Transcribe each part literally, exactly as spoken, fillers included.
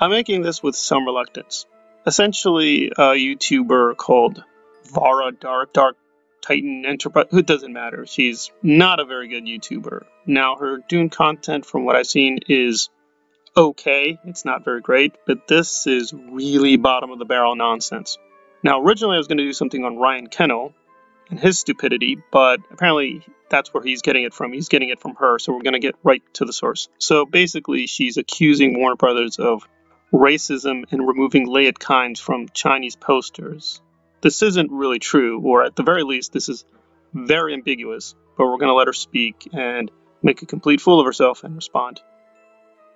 I'm making this with some reluctance. Essentially, a YouTuber called Vara Dark, Dark Titan Enterprises, it doesn't matter. She's not a very good YouTuber. Now, her Dune content, from what I've seen, is okay. It's not very great, but this is really bottom-of-the-barrel nonsense. Now, originally, I was going to do something on Ryan Kennell and his stupidity, but apparently that's where he's getting it from. He's getting it from her, so we're going to get right to the source. So basically, she's accusing Warner Brothers of racism in removing Liet-Kynes from Chinese posters. This isn't really true, or at the very least, this is very ambiguous, but we're going to let her speak and make a complete fool of herself and respond.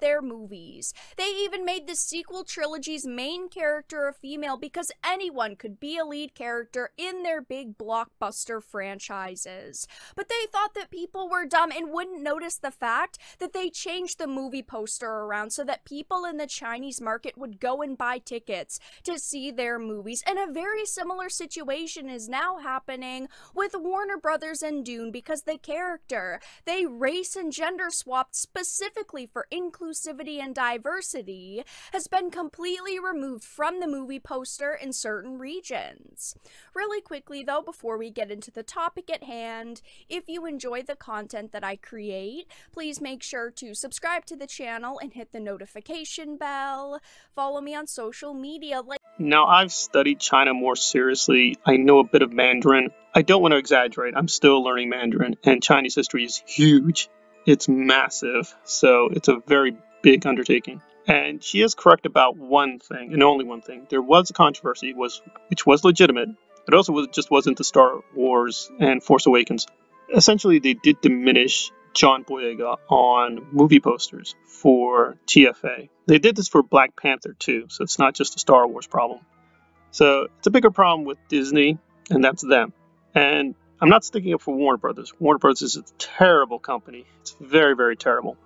Their movies. They even made the sequel trilogy's main character a female because anyone could be a lead character in their big blockbuster franchises. But they thought that people were dumb and wouldn't notice the fact that they changed the movie poster around so that people in the Chinese market would go and buy tickets to see their movies. And a very similar situation is now happening with Warner Brothers and Dune because the character they race and gender swapped specifically for inclusion, inclusivity and diversity has been completely removed from the movie poster in certain regions. Really quickly though, before we get into the topic at hand, if you enjoy the content that I create, please make sure to subscribe to the channel and hit the notification bell. Follow me on social media. Like now, I've studied China more seriously. I know a bit of Mandarin. I don't want to exaggerate. I'm still learning Mandarin, and Chinese history is huge. It's massive, so it's a very big undertaking. And she is correct about one thing, and only one thing. There was a controversy, was which was legitimate. It also was, just wasn't the Star Wars and Force Awakens. Essentially, they did diminish John Boyega on movie posters for T F A. They did this for Black Panther too, so it's not just a Star Wars problem. So it's a bigger problem with Disney, and that's them. And I'm not sticking up for Warner Brothers. Warner Brothers is a terrible company. It's very, very terrible.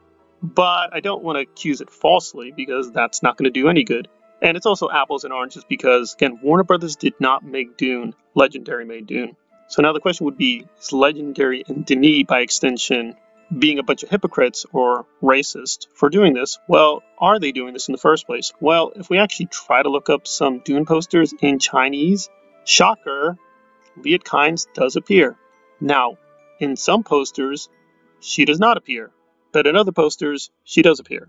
But I don't want to accuse it falsely because that's not going to do any good. And it's also apples and oranges because, again, Warner Brothers did not make Dune. Legendary made Dune. So now the question would be, is Legendary and Disney, by extension, being a bunch of hypocrites or racist for doing this? Well, are they doing this in the first place? Well, if we actually try to look up some Dune posters in Chinese, shocker, Liet-Kynes does appear. Now, in some posters, she does not appear, but in other posters, she does appear.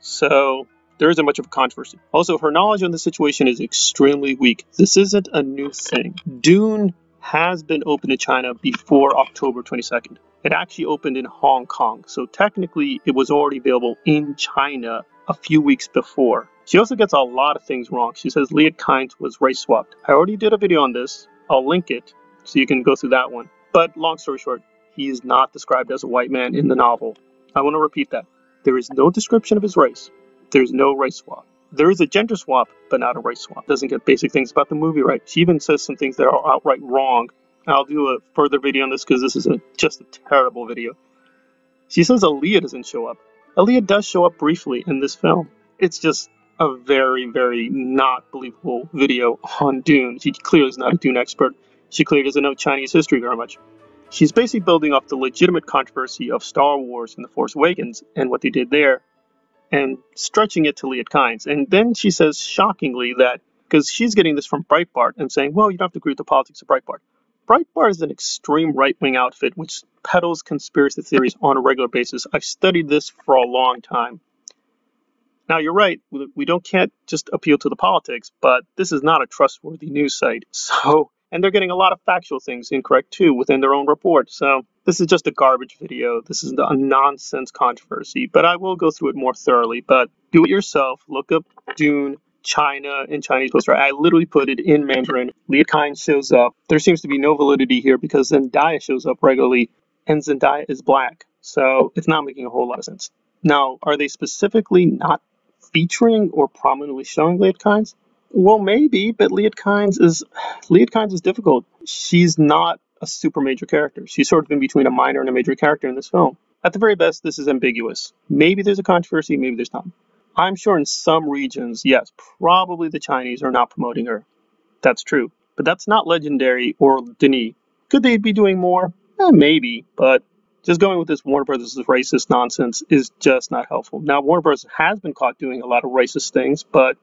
So there isn't much of a controversy. Also, her knowledge on the situation is extremely weak. This isn't a new thing. Dune has been open to China before October twenty-second. It actually opened in Hong Kong, so technically it was already available in China a few weeks before. She also gets a lot of things wrong. She says Liet-Kynes was race swapped. I already did a video on this. I'll link it so you can go through that one. But long story short, he is not described as a white man in the novel. I want to repeat that. There is no description of his race. There's no race swap. There is a gender swap, but not a race swap. Doesn't get basic things about the movie right. She even says some things that are outright wrong. I'll do a further video on this because this is a, just a terrible video. She says Aaliyah doesn't show up. Aaliyah does show up briefly in this film. It's just a very, very not believable video on Dune. She clearly is not a Dune expert. She clearly doesn't know Chinese history very much. She's basically building off the legitimate controversy of Star Wars and The Force Awakens and what they did there and stretching it to Liet-Kynes. And then she says shockingly that, because she's getting this from Breitbart and saying, well, you don't have to agree with the politics of Breitbart. Breitbart is an extreme right-wing outfit which peddles conspiracy theories on a regular basis. I've studied this for a long time. Now, you're right, we don't can't just appeal to the politics, but this is not a trustworthy news site. So, and they're getting a lot of factual things incorrect, too, within their own report. So this is just a garbage video. This is a nonsense controversy, but I will go through it more thoroughly. But do it yourself. Look up Dune, China, and Chinese poster. I literally put it in Mandarin. Liet-Kynes shows up. There seems to be no validity here because Zendaya shows up regularly, and Zendaya is black. So it's not making a whole lot of sense. Now, are they specifically not featuring or prominently showing Liet-Kynes? Well, maybe, but Liet-Kynes is Liet-Kynes is difficult. She's not a super major character. She's sort of in between a minor and a major character in this film. At the very best, this is ambiguous. Maybe there's a controversy, maybe there's not. I'm sure in some regions, yes, probably the Chinese are not promoting her. That's true. But that's not Legendary or Denis. Could they be doing more? Eh, maybe, but just going with this Warner Brothers racist nonsense is just not helpful. Now, Warner Brothers has been caught doing a lot of racist things, but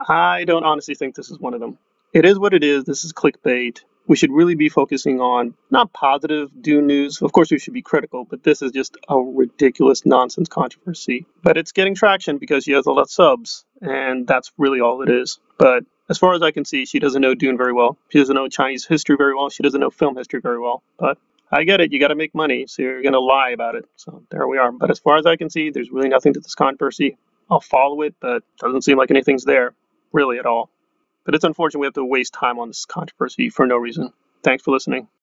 I don't honestly think this is one of them. It is what it is. This is clickbait. We should really be focusing on not positive Dune news. Of course, we should be critical, but this is just a ridiculous nonsense controversy. But it's getting traction because she has a lot of subs, and that's really all it is. But as far as I can see, she doesn't know Dune very well. She doesn't know Chinese history very well. She doesn't know film history very well. But I get it. You got to make money, so you're going to lie about it. So there we are. But as far as I can see, there's really nothing to this controversy. I'll follow it, but it doesn't seem like anything's there, really, at all. But it's unfortunate we have to waste time on this controversy for no reason. Thanks for listening.